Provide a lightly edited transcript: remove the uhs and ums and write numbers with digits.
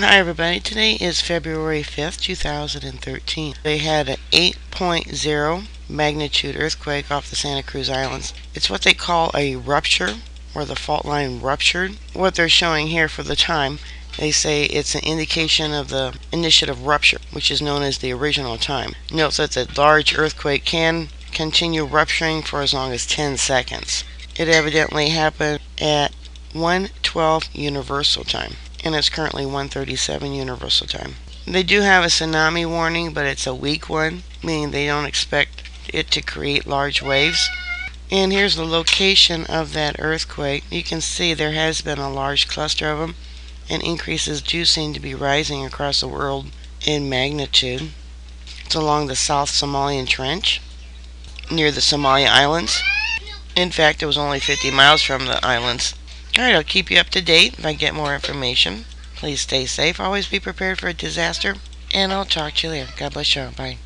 Hi everybody, today is February 5th, 2013. They had an 8.0 magnitude earthquake off the Santa Cruz Islands. It's what they call a rupture, or the fault line ruptured. What they're showing here for the time, they say it's an indication of the initiative rupture, which is known as the original time. Note that the large earthquake can continue rupturing for as long as 10 seconds. It evidently happened at 1:12 universal time, and it's currently 1:37 universal time. They do have a tsunami warning, but it's a weak one, meaning they don't expect it to create large waves. And here's the location of that earthquake. You can see there has been a large cluster of them, and increases do seem to be rising across the world in magnitude. It's along the South Somalian Trench, near the Somali Islands. In fact, it was only 50 miles from the islands. Alright, I'll keep you up to date if I get more information. Please stay safe, always be prepared for a disaster, and I'll talk to you later. God bless you all. Bye.